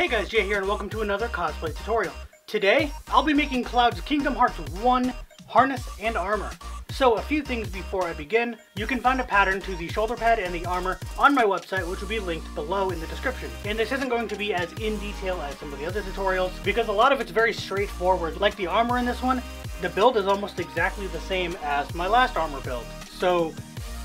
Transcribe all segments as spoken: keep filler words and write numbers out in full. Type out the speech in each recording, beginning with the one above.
Hey guys, Jay here and welcome to another cosplay tutorial. Today, I'll be making Cloud's Kingdom Hearts one harness and armor. So a few things before I begin. You can find a pattern to the shoulder pad and the armor on my website, which will be linked below in the description. And this isn't going to be as in detail as some of the other tutorials because a lot of it's very straightforward. Like the armor in this one, the build is almost exactly the same as my last armor build. So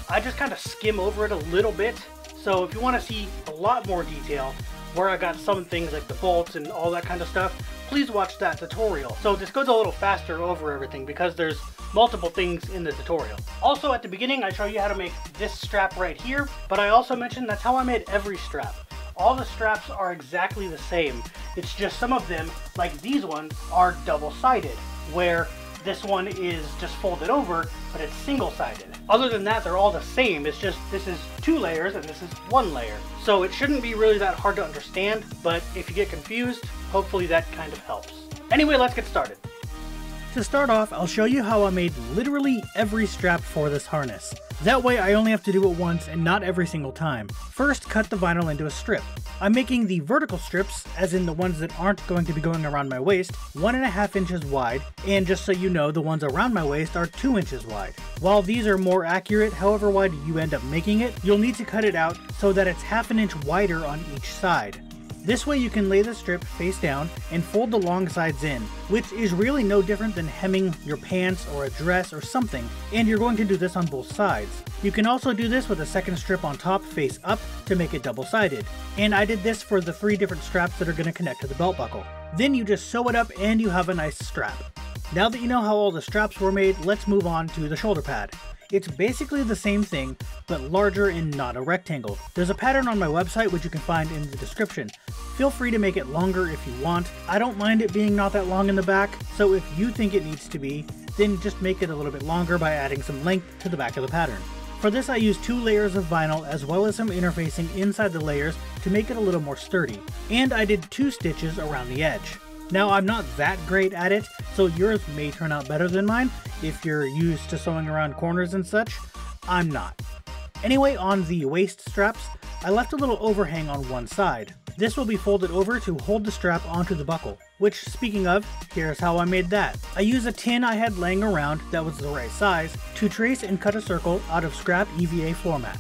I just kind of skim over it a little bit. So if you want to see a lot more detail where I got some things like the bolts and all that kind of stuff, please watch that tutorial. So this goes a little faster over everything because there's multiple things in the tutorial. Also at the beginning, I show you how to make this strap right here, but I also mentioned that's how I made every strap. All the straps are exactly the same. It's just some of them, like these ones, are double-sided, where this one is just folded over, but it's single-sided. Other than that, they're all the same. It's just this is two layers and this is one layer. So it shouldn't be really that hard to understand, but if you get confused, hopefully that kind of helps. Anyway, let's get started. To start off, I'll show you how I made literally every strap for this harness. That way I only have to do it once and not every single time. First, cut the vinyl into a strip. I'm making the vertical strips, as in the ones that aren't going to be going around my waist, one and a half inches wide, and just so you know, the ones around my waist are two inches wide. While these are more accurate, however wide you end up making it, you'll need to cut it out so that it's half an inch wider on each side. This way you can lay the strip face down and fold the long sides in, which is really no different than hemming your pants or a dress or something, and you're going to do this on both sides. You can also do this with a second strip on top face up to make it double-sided, and I did this for the three different straps that are going to connect to the belt buckle. Then you just sew it up and you have a nice strap. Now that you know how all the straps were made, let's move on to the shoulder pad. It's basically the same thing, but larger and not a rectangle. There's a pattern on my website which you can find in the description. Feel free to make it longer if you want. I don't mind it being not that long in the back, so if you think it needs to be, then just make it a little bit longer by adding some length to the back of the pattern. For this I used two layers of vinyl as well as some interfacing inside the layers to make it a little more sturdy, and I did two stitches around the edge. Now I'm not that great at it, so yours may turn out better than mine if you're used to sewing around corners and such. I'm not. Anyway, on the waist straps, I left a little overhang on one side. This will be folded over to hold the strap onto the buckle, which, speaking of, here's how I made that. I used a tin I had laying around that was the right size to trace and cut a circle out of scrap E V A floor mat.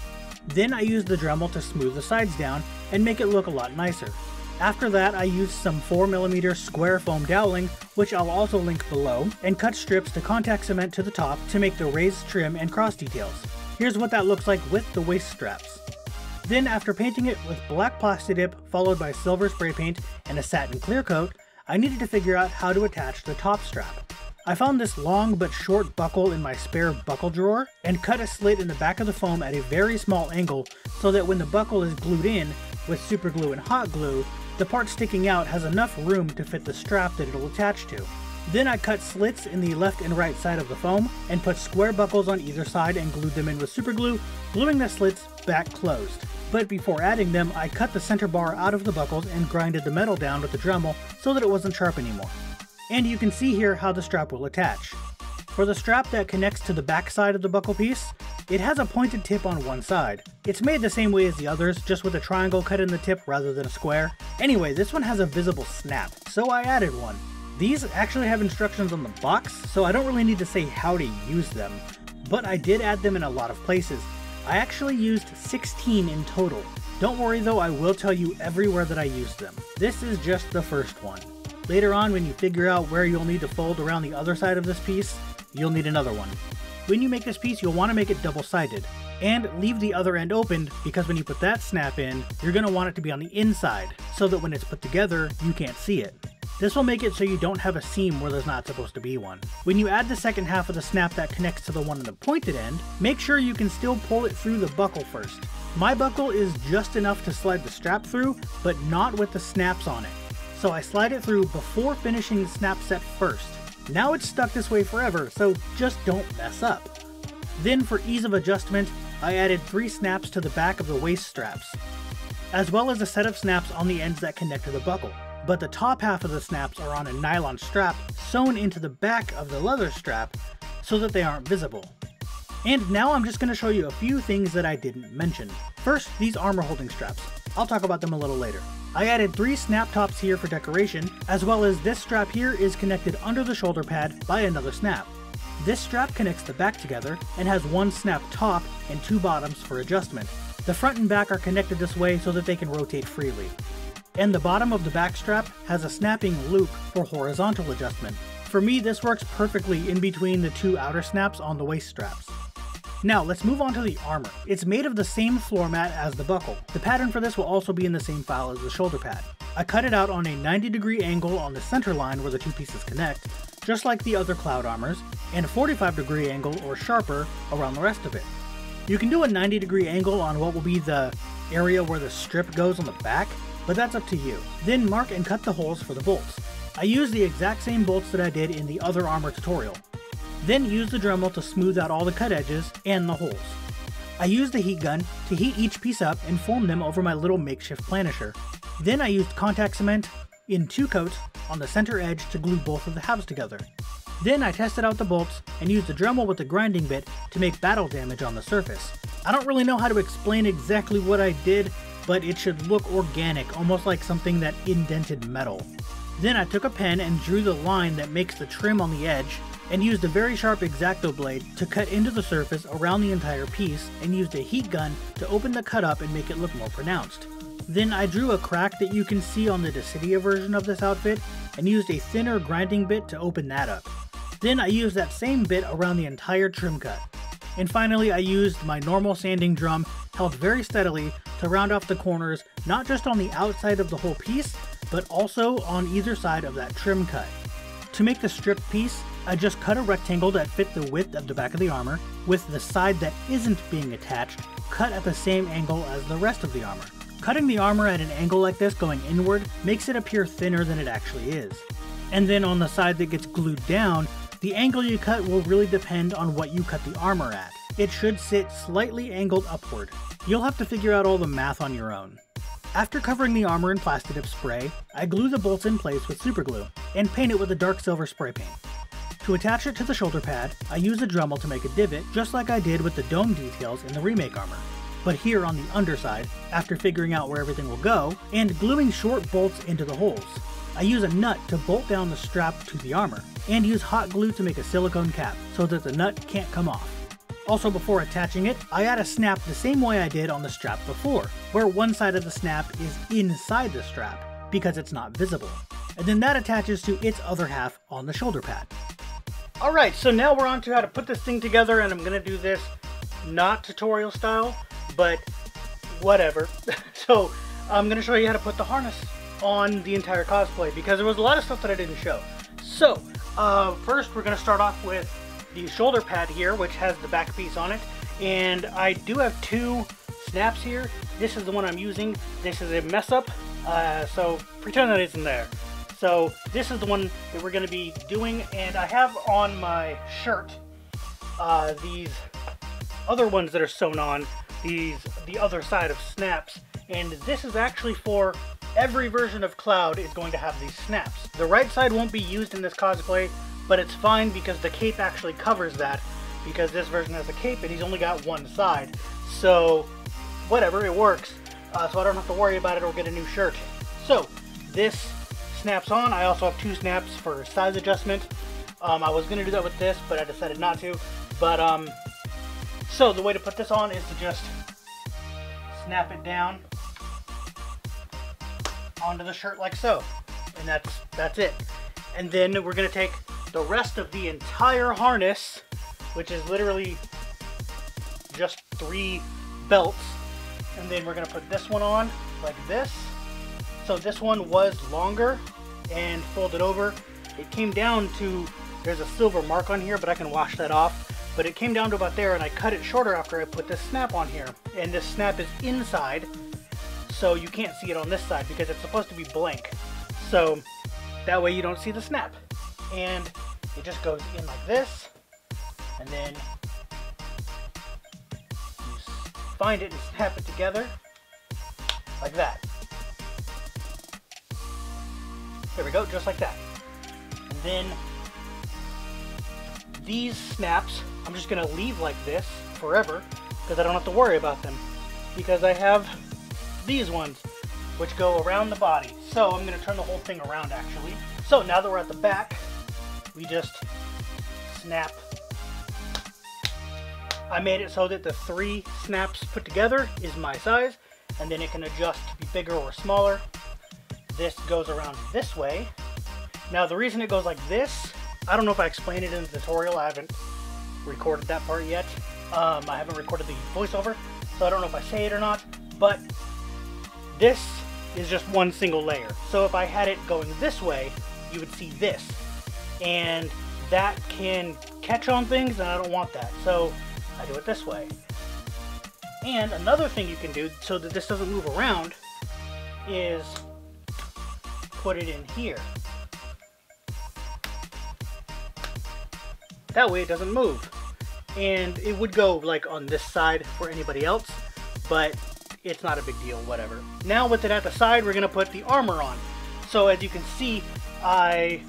Then I used the Dremel to smooth the sides down and make it look a lot nicer. After that, I used some four millimeter square foam doweling, which I'll also link below, and cut strips to contact cement to the top to make the raised trim and cross details. Here's what that looks like with the waist straps. Then after painting it with black Plasti Dip, followed by silver spray paint and a satin clear coat, I needed to figure out how to attach the top strap. I found this long but short buckle in my spare buckle drawer and cut a slit in the back of the foam at a very small angle so that when the buckle is glued in with super glue and hot glue, the part sticking out has enough room to fit the strap that it'll attach to. Then I cut slits in the left and right side of the foam and put square buckles on either side and glued them in with super glue, gluing the slits back closed. But before adding them, I cut the center bar out of the buckles and grinded the metal down with the Dremel so that it wasn't sharp anymore. And you can see here how the strap will attach. For the strap that connects to the back side of the buckle piece, it has a pointed tip on one side. It's made the same way as the others, just with a triangle cut in the tip rather than a square. Anyway, this one has a visible snap, so I added one. These actually have instructions on the box, so I don't really need to say how to use them, but I did add them in a lot of places. I actually used sixteen in total. Don't worry though, I will tell you everywhere that I used them. This is just the first one. Later on, when you figure out where you'll need to fold around the other side of this piece, you'll need another one. When you make this piece, you'll want to make it double-sided, and leave the other end open because when you put that snap in, you're going to want it to be on the inside, so that when it's put together, you can't see it. This will make it so you don't have a seam where there's not supposed to be one. When you add the second half of the snap that connects to the one on the pointed end, make sure you can still pull it through the buckle first. My buckle is just enough to slide the strap through, but not with the snaps on it. So I slide it through before finishing the snap set first. Now it's stuck this way forever, so just don't mess up. Then for ease of adjustment, I added three snaps to the back of the waist straps, as well as a set of snaps on the ends that connect to the buckle. But the top half of the snaps are on a nylon strap sewn into the back of the leather strap so that they aren't visible. And now I'm just going to show you a few things that I didn't mention. First, these armor holding straps. I'll talk about them a little later. I added three snap tops here for decoration, as well as this strap here is connected under the shoulder pad by another snap. This strap connects the back together and has one snap top and two bottoms for adjustment. The front and back are connected this way so that they can rotate freely. And the bottom of the back strap has a snapping loop for horizontal adjustment. For me, this works perfectly in between the two outer snaps on the waist straps. Now let's move on to the armor. It's made of the same floor mat as the buckle. The pattern for this will also be in the same file as the shoulder pad. I cut it out on a ninety degree angle on the center line where the two pieces connect, just like the other Cloud armors, and a forty-five degree angle or sharper around the rest of it. You can do a ninety degree angle on what will be the area where the strip goes on the back, but that's up to you. Then mark and cut the holes for the bolts. I used the exact same bolts that I did in the other armor tutorial. Then use the Dremel to smooth out all the cut edges and the holes. I used the heat gun to heat each piece up and form them over my little makeshift planisher. Then I used contact cement in two coats on the center edge to glue both of the halves together. Then I tested out the bolts and used the Dremel with the grinding bit to make battle damage on the surface. I don't really know how to explain exactly what I did, but it should look organic, almost like something that indented metal. Then I took a pen and drew the line that makes the trim on the edge, and used a very sharp X-Acto blade to cut into the surface around the entire piece, and used a heat gun to open the cut up and make it look more pronounced. Then I drew a crack that you can see on the Dissidia version of this outfit, and used a thinner grinding bit to open that up. Then I used that same bit around the entire trim cut. And finally, I used my normal sanding drum, held very steadily, to round off the corners, not just on the outside of the whole piece, but also on either side of that trim cut. To make the strip piece, I just cut a rectangle that fit the width of the back of the armor, with the side that isn't being attached cut at the same angle as the rest of the armor. Cutting the armor at an angle like this going inward makes it appear thinner than it actually is. And then on the side that gets glued down, the angle you cut will really depend on what you cut the armor at. It should sit slightly angled upward. You'll have to figure out all the math on your own. After covering the armor in Plasti Dip spray, I glue the bolts in place with superglue and paint it with a dark silver spray paint. To attach it to the shoulder pad, I use a Dremel to make a divot, just like I did with the dome details in the remake armor, but here on the underside, after figuring out where everything will go, and gluing short bolts into the holes. I use a nut to bolt down the strap to the armor, and use hot glue to make a silicone cap, so that the nut can't come off. Also, before attaching it, I add a snap the same way I did on the strap before, where one side of the snap is inside the strap, because it's not visible. And then that attaches to its other half on the shoulder pad. Alright, so now we're on to how to put this thing together, and I'm going to do this not tutorial style, but whatever. So, I'm going to show you how to put the harness on the entire cosplay, because there was a lot of stuff that I didn't show. So, uh, first we're going to start off with the shoulder pad here, which has the back piece on it, and I do have two snaps here. This is the one I'm using. This is a mess up, uh, so pretend that isn't there. So this is the one that we're going to be doing, and I have on my shirt uh, these other ones that are sewn on, these the other side of snaps, and this is actually for every version of Cloud is going to have these snaps. The right side won't be used in this cosplay, but it's fine because the cape actually covers that, because this version has a cape and he's only got one side. So whatever, it works. Uh, so I don't have to worry about it or get a new shirt. So this snaps on. I also have two snaps for size adjustment. Um, I was going to do that with this, but I decided not to. But um, so the way to put this on is to just snap it down onto the shirt like so. And that's, that's it. And then we're going to take the rest of the entire harness, which is literally just three belts, and then we're gonna put this one on like this. So this one was longer and folded over. It came down to, there's a silver mark on here, but I can wash that off, but it came down to about there, and I cut it shorter after I put this snap on here, and this snap is inside, so you can't see it on this side because it's supposed to be blank, so that way you don't see the snap. And it just goes in like this, and then you find it and snap it together like that. There we go, just like that. And then these snaps I'm just going to leave like this forever because I don't have to worry about them, because I have these ones which go around the body. So I'm going to turn the whole thing around actually. So now that we're at the back, we just snap. I made it so that the three snaps put together is my size, and then it can adjust to be bigger or smaller. This goes around this way. Now the reason it goes like this, I don't know if I explained it in the tutorial, I haven't recorded that part yet. Um, I haven't recorded the voiceover, so I don't know if I say it or not, but this is just one single layer. So if I had it going this way, you would see this, and that can catch on things, and I don't want that. So I do it this way. And another thing you can do so that this doesn't move around is put it in here. That way it doesn't move. And it would go like on this side for anybody else, but it's not a big deal, whatever. Now with it at the side, we're gonna put the armor on. So as you can see, I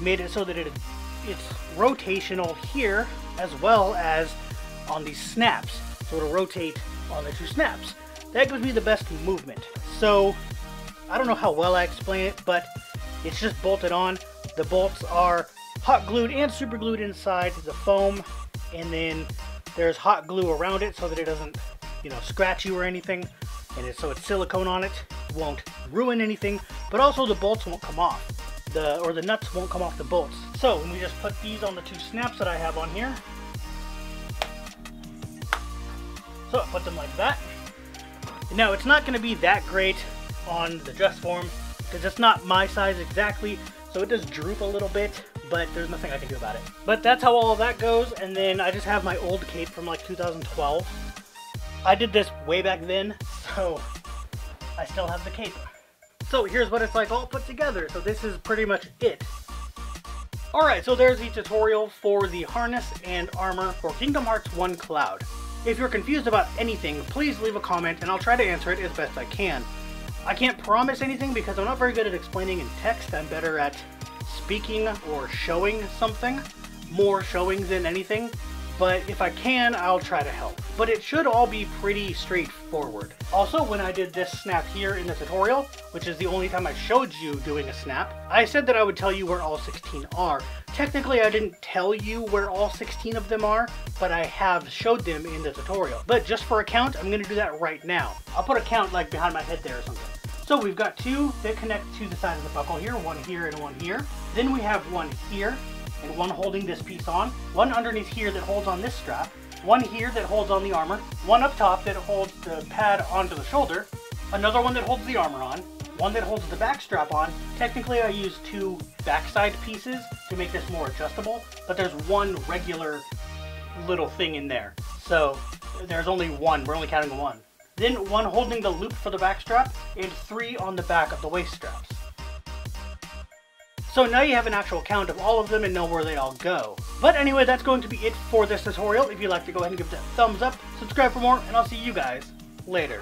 made it so that it, it's rotational here as well as on these snaps. So it'll rotate on the two snaps. That gives me the best movement. So I don't know how well I explain it, but it's just bolted on. The bolts are hot glued and super glued inside the foam, and then there's hot glue around it so that it doesn't, you know, scratch you or anything, and it's, so it's silicone on it, won't ruin anything, but also the bolts won't come off, the or the nuts won't come off the bolts. So when we just put these on the two snaps that I have on here, so I put them like that. Now it's not going to be that great on the dress form because it's not my size exactly, so it does droop a little bit, but there's nothing I can do about it. But that's how all of that goes, and then I just have my old cape from like two thousand twelve. I did this way back then, so I still have the cape. So here's what it's like all put together. So this is pretty much it. Alright, so there's the tutorial for the harness and armor for Kingdom Hearts one Cloud. If you're confused about anything, please leave a comment and I'll try to answer it as best I can. I can't promise anything because I'm not very good at explaining in text. I'm better at speaking or showing something, more showing than anything, but if I can, I'll try to help. But it should all be pretty straightforward. Also, when I did this snap here in the tutorial, which is the only time I showed you doing a snap, I said that I would tell you where all sixteen are. Technically, I didn't tell you where all sixteen of them are, but I have showed them in the tutorial. But just for a count, I'm gonna do that right now. I'll put a count like behind my head there or something. So we've got two that connect to the side of the buckle here, one here and one here. Then we have one here and one holding this piece on, one underneath here that holds on this strap, one here that holds on the armor, one up top that holds the pad onto the shoulder, another one that holds the armor on, one that holds the back strap on. Technically I use two backside pieces to make this more adjustable, but there's one regular little thing in there. So there's only one, we're only counting one. Then one holding the loop for the back strap, and three on the back of the waist straps. So now you have an actual count of all of them and know where they all go. But anyway, that's going to be it for this tutorial. If you'd like to go ahead and give it a thumbs up, subscribe for more, and I'll see you guys later.